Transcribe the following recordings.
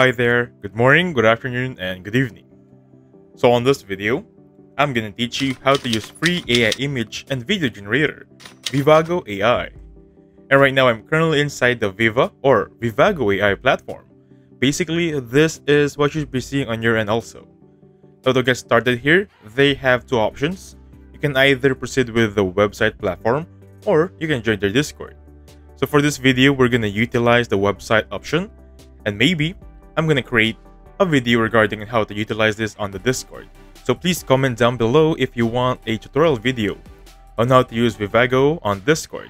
Hi there, good morning, good afternoon, and good evening. So on this video, I'm gonna teach you how to use free AI image and video generator, Vivago AI. And right now I'm currently inside the Vivago AI platform. Basically, this is what you should be seeing on your end also. So to get started here, they have two options. You can either proceed with the website platform or you can join their Discord. So for this video, we're gonna utilize the website option, and maybe I'm gonna create a video regarding how to utilize this on the Discord. So please comment down below if you want a tutorial video on how to use Vivago on Discord.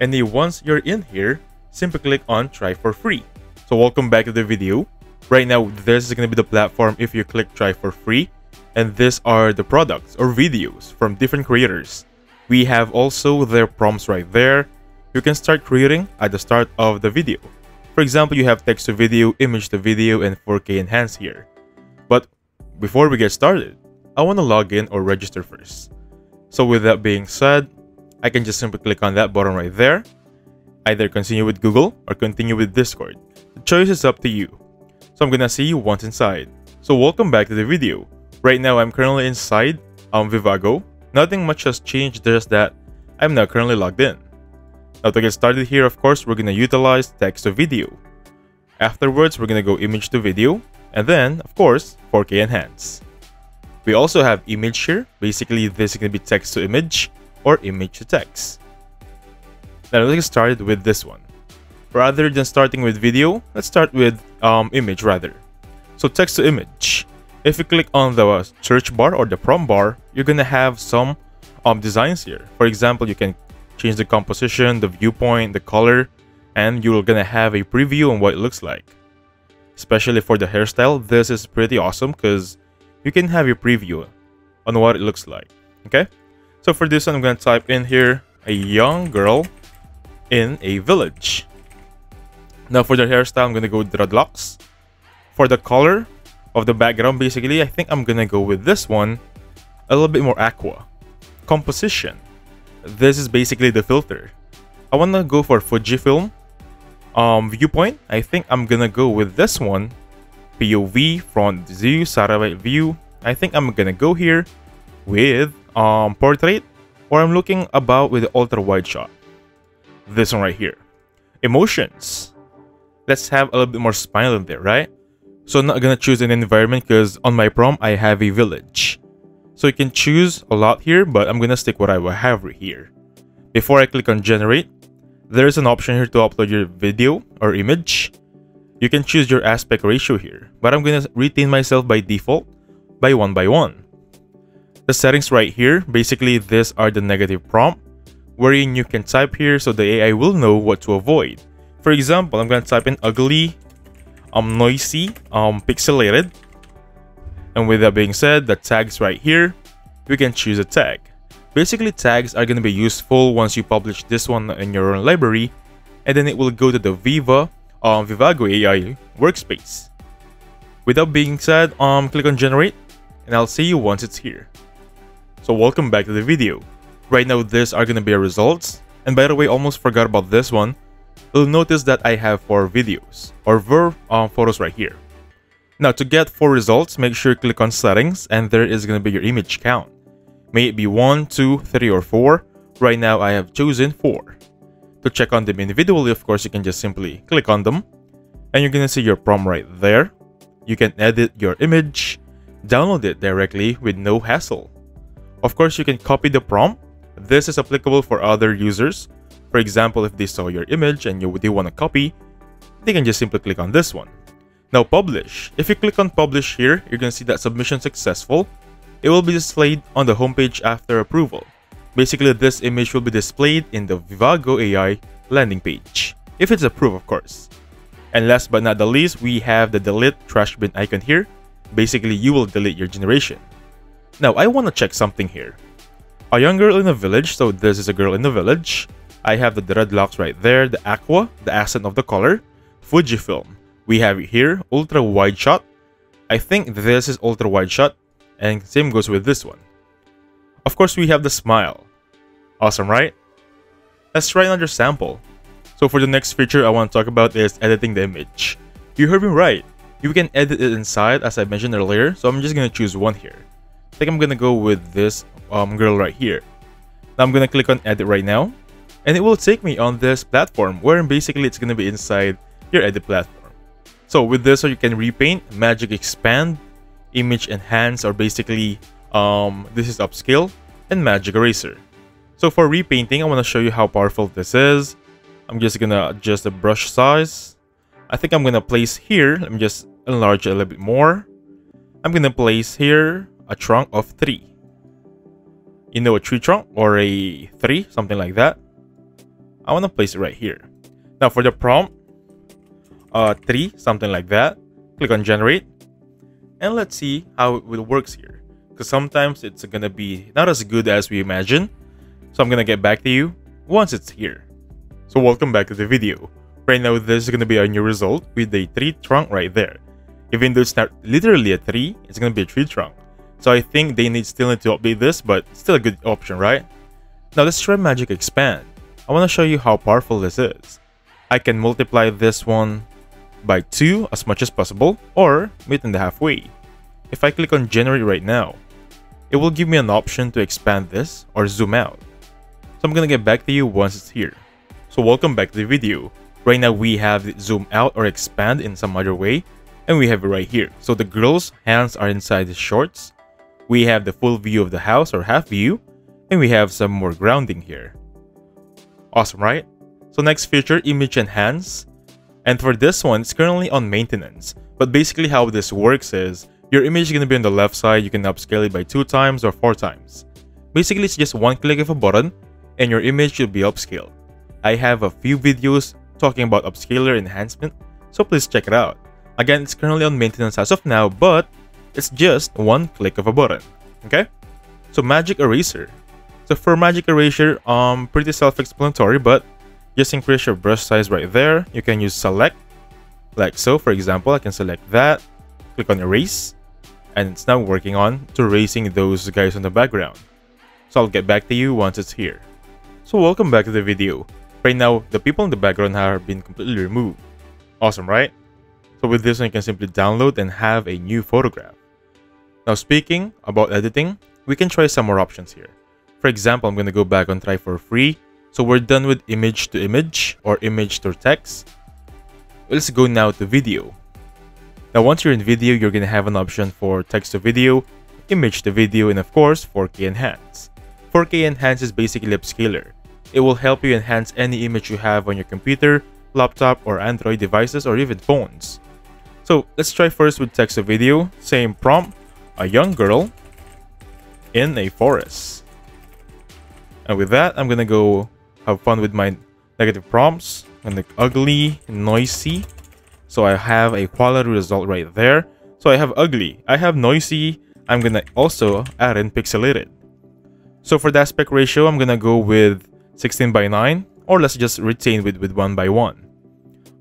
And then once you're in here, simply click on try for free. So welcome back to the video. Right now, this is gonna be the platform if you click try for free. And these are the products or videos from different creators. We have also their prompts right there. You can start creating at the start of the video. For example, you have text to video, image to video, and 4K enhance here. But before we get started, I want to log in or register first. So with that being said, I can just simply click on that button right there. Either continue with Google or continue with Discord. The choice is up to you. So I'm gonna see you once inside. So welcome back to the video. Right now I'm currently inside Vivago. Nothing much has changed, just that I'm now currently logged in. Now to get started here, of course, we're going to utilize text to video. Afterwards, we're going to go image to video. And then, of course, 4K enhance. We also have image here. Basically, this is going to be text to image or image to text. Now let's get started with this one. Rather than starting with video, let's start with image rather. So text to image. If you click on the search bar or the prompt bar, you're going to have some designs here. For example, you can change the composition, the viewpoint, the color, and you're gonna have a preview on what it looks like. Especially for the hairstyle, this is pretty awesome because you can have a preview on what it looks like. Okay, so for this one, I'm gonna type in here a young girl in a village. Now for the hairstyle, I'm gonna go with dreadlocks. For the color of the background, basically, I think I'm gonna go with this one, a little bit more aqua. Composition. This is basically the filter. I want to go for Fujifilm viewpoint. I think I'm gonna go with this one, POV, front view, satellite view. I think I'm gonna go here with portrait, or I'm looking about with the ultra wide shot, this one right here. Emotions, let's have a little bit more smile in there, right? So I'm not gonna choose an environment because on my prompt I have a village. So you can choose a lot here, but I'm gonna stick what I will have here. Before I click on generate, there's an option here to upload your video or image. You can choose your aspect ratio here, but I'm gonna retain myself by default by one. The settings right here, basically these are the negative prompt, wherein you can type here so the AI will know what to avoid. For example, I'm gonna type in ugly, noisy, pixelated. And with that being said, the tags right here, you can choose a tag. Basically, tags are going to be useful once you publish this one in your own library, and then it will go to the Vivago AI workspace. With that being said, click on generate, and I'll see you once it's here. So welcome back to the video. Right now, these are going to be our results. And by the way, almost forgot about this one. You'll notice that I have four videos or photos right here. Now to get four results, make sure you click on settings, and there is going to be your image count. May it be 1, 2, 3, or 4. Right now I have chosen 4. To check on them individually, of course, you can just simply click on them, and you're going to see your prompt right there. You can edit your image, download it directly with no hassle. Of course, you can copy the prompt. This is applicable for other users. For example, if they saw your image and they want to copy, they can just simply click on this one. Now publish. If you click on publish here, you're going to see that submission successful. It will be displayed on the homepage after approval. Basically, this image will be displayed in the Vivago AI landing page, if it's approved, of course. And last but not the least, we have the delete trash bin icon here. Basically, you will delete your generation. Now, I want to check something here. A young girl in a village, so this is a girl in a village. I have the dreadlocks right there, the aqua, the accent of the color, Fujifilm. We have it here, ultra wide shot. I think this is ultra wide shot, and same goes with this one. Of course, we have the smile. Awesome, right? Let's try another sample. So for the next feature I want to talk about is editing the image. You heard me right. You can edit it inside, as I mentioned earlier, so I'm just going to choose one here. I think I'm going to go with this girl right here. Now I'm going to click on edit right now, and it will take me on this platform, where basically it's going to be inside your edit platform. So with this, you can repaint, magic expand, image enhance, or basically this is upscale, and magic eraser. So for repainting, I want to show you how powerful this is. I'm just going to adjust the brush size. I think I'm going to place here, let me just enlarge it a little bit more. I'm going to place here a trunk of 3. You know, a tree trunk or a 3, something like that. I want to place it right here. Now for the prompt, 3, something like that. Click on generate. And let's see how it works here. Because sometimes it's going to be not as good as we imagine. So I'm going to get back to you once it's here. So welcome back to the video. Right now, this is going to be our new result with a tree trunk right there. Even though it's not literally a tree, it's going to be a tree trunk. So I think they still need to update this, but still a good option, right? Now let's try magic expand. I want to show you how powerful this is. I can multiply this one by 2 as much as possible, or meet in the halfway. If I click on generate right now, it will give me an option to expand this or zoom out. So I'm going to get back to you once it's here. So welcome back to the video. Right now we have it zoom out or expand in some other way, and we have it right here. So the girl's hands are inside the shorts. We have the full view of the house or half view, and we have some more grounding here. Awesome, right? So next feature, image enhance. And for this one, it's currently on maintenance. But basically how this works is, your image is going to be on the left side. You can upscale it by 2 times or 4 times. Basically, it's just one click of a button, and your image will be upscaled. I have a few videos talking about upscaler enhancement, so please check it out. Again, it's currently on maintenance as of now, but it's just one click of a button. Okay, so magic eraser. So for magic eraser, pretty self-explanatory, but just increase your brush size right there. You can use select, like so. For example, I can select that, click on erase, and it's now working on to erasing those guys on the background. So I'll get back to you once it's here. So welcome back to the video. Right now, the people in the background have been completely removed. Awesome, right? So with this one, you can simply download and have a new photograph. Now, speaking about editing, we can try some more options here. For example, I'm going to go back on try for free. So we're done with image to image or image to text. Let's go now to video. Now, once you're in video, you're going to have an option for text to video, image to video, and of course, 4K enhance. 4K enhance is basically upscaler. It will help you enhance any image you have on your computer, laptop, or Android devices, or even phones. So let's try first with text to video. Same prompt, a young girl in a forest. And with that, I'm gonna go have fun with my negative prompts. I'm gonna ugly, noisy. So I have a quality result right there. So I have ugly, I have noisy. I'm gonna also add in pixelated. So for the aspect ratio, I'm gonna go with 16:9, or let's just retain with 1:1.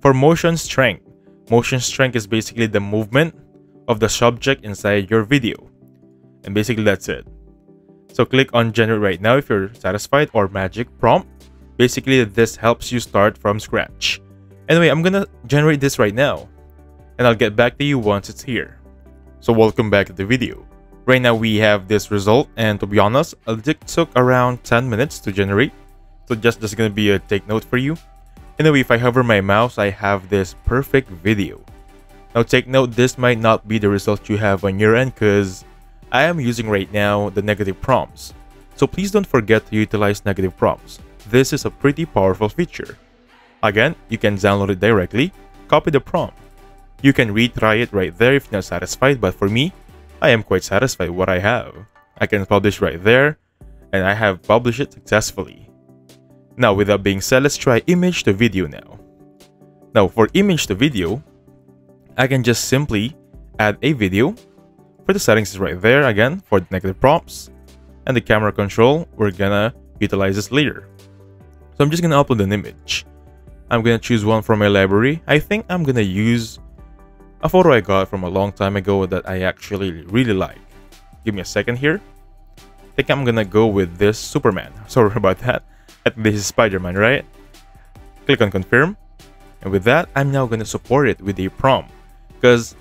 For motion strength is basically the movement of the subject inside your video. And basically that's it. So click on generate right now if you're satisfied, or magic prompt. Basically this helps you start from scratch. Anyway, I'm gonna generate this right now, and I'll get back to you once it's here. So welcome back to the video. Right now we have this result, and to be honest, it took around 10 minutes to generate. So just gonna be a take note for you. Anyway, if I hover my mouse, I have this perfect video. Now take note, this might not be the result you have on your end, because I am using right now the negative prompts. So please don't forget to utilize negative prompts. This is a pretty powerful feature. Again, you can download it directly, copy the prompt. You can retry it right there if you're not satisfied, but for me, I am quite satisfied with what I have. I can publish right there, and I have published it successfully. Now, with that being said, let's try image to video now. Now, for image to video, I can just simply add a video. For the settings is right there, again, for the negative prompts. And the camera control, we're gonna utilize this later. So I'm just gonna upload an image. I'm gonna choose one from my library. I think I'm gonna use a photo I got from a long time ago that I actually really like. Give me a second here. I think I'm gonna go with this Superman. Sorry about that. This is Spider-Man, right? Click on confirm, and with that, I'm now going to support it with a prompt, because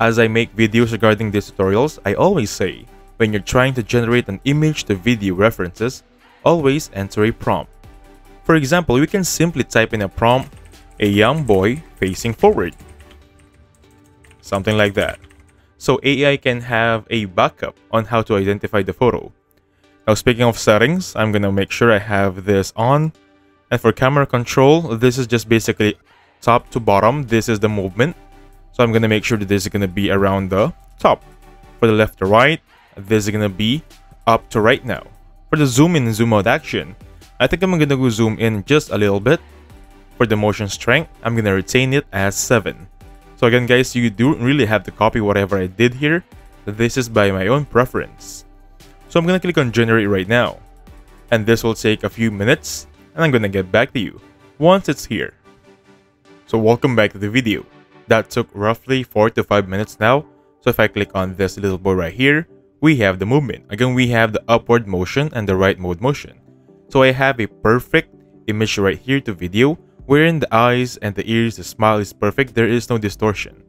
As I make videos regarding these tutorials, I always say, when you're trying to generate an image to video references, always enter a prompt. For example, we can simply type in a prompt, a young boy facing forward. Something like that. So AI can have a backup on how to identify the photo. Now, speaking of settings, I'm gonna make sure I have this on. And for camera control, this is just basically top to bottom. This is the movement. So I'm gonna make sure that this is gonna be around the top. For the left to right, this is gonna be up to right now. For the zoom in and zoom out action, I think I'm gonna go zoom in just a little bit. For the motion strength, I'm gonna retain it as 7. So again guys, you do really have to copy whatever I did here. This is by my own preference. So I'm gonna click on generate right now. And this will take a few minutes and I'm gonna get back to you once it's here. So welcome back to the video. That took roughly 4 to 5 minutes now. So if I click on this little boy right here, we have the movement. Again, we have the upward motion and the right mode motion. So I have a perfect image right here to video, wherein the eyes and the ears, the smile is perfect. There is no distortion.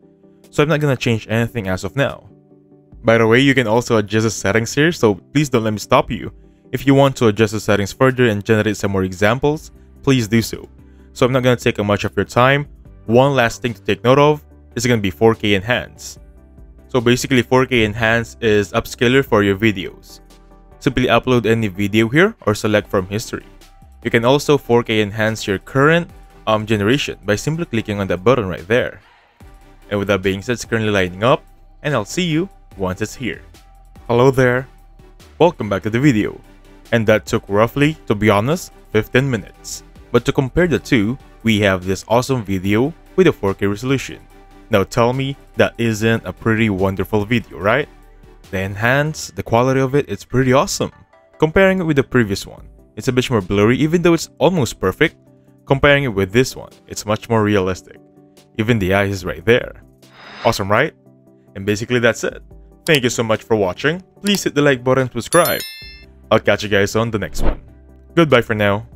So I'm not gonna change anything as of now. By the way, you can also adjust the settings here, so please don't let me stop you. If you want to adjust the settings further and generate some more examples, please do so. So I'm not gonna take much of your time. One last thing to take note of is gonna be 4K enhance. So basically 4K enhance is upscaler for your videos. Simply upload any video here or select from history. You can also 4K enhance your current generation by simply clicking on that button right there. And with that being said, it's currently lighting up and I'll see you once it's here. Hello there. Welcome back to the video. And that took roughly, to be honest, 15 minutes. But to compare the two, we have this awesome video with a 4K resolution. Now tell me that isn't a pretty wonderful video, right? The enhance, the quality of it, it's pretty awesome. Comparing it with the previous one, it's a bit more blurry even though it's almost perfect. Comparing it with this one, it's much more realistic. Even the eye is right there. Awesome, right? And basically that's it. Thank you so much for watching. Please hit the like button and subscribe. I'll catch you guys on the next one. Goodbye for now.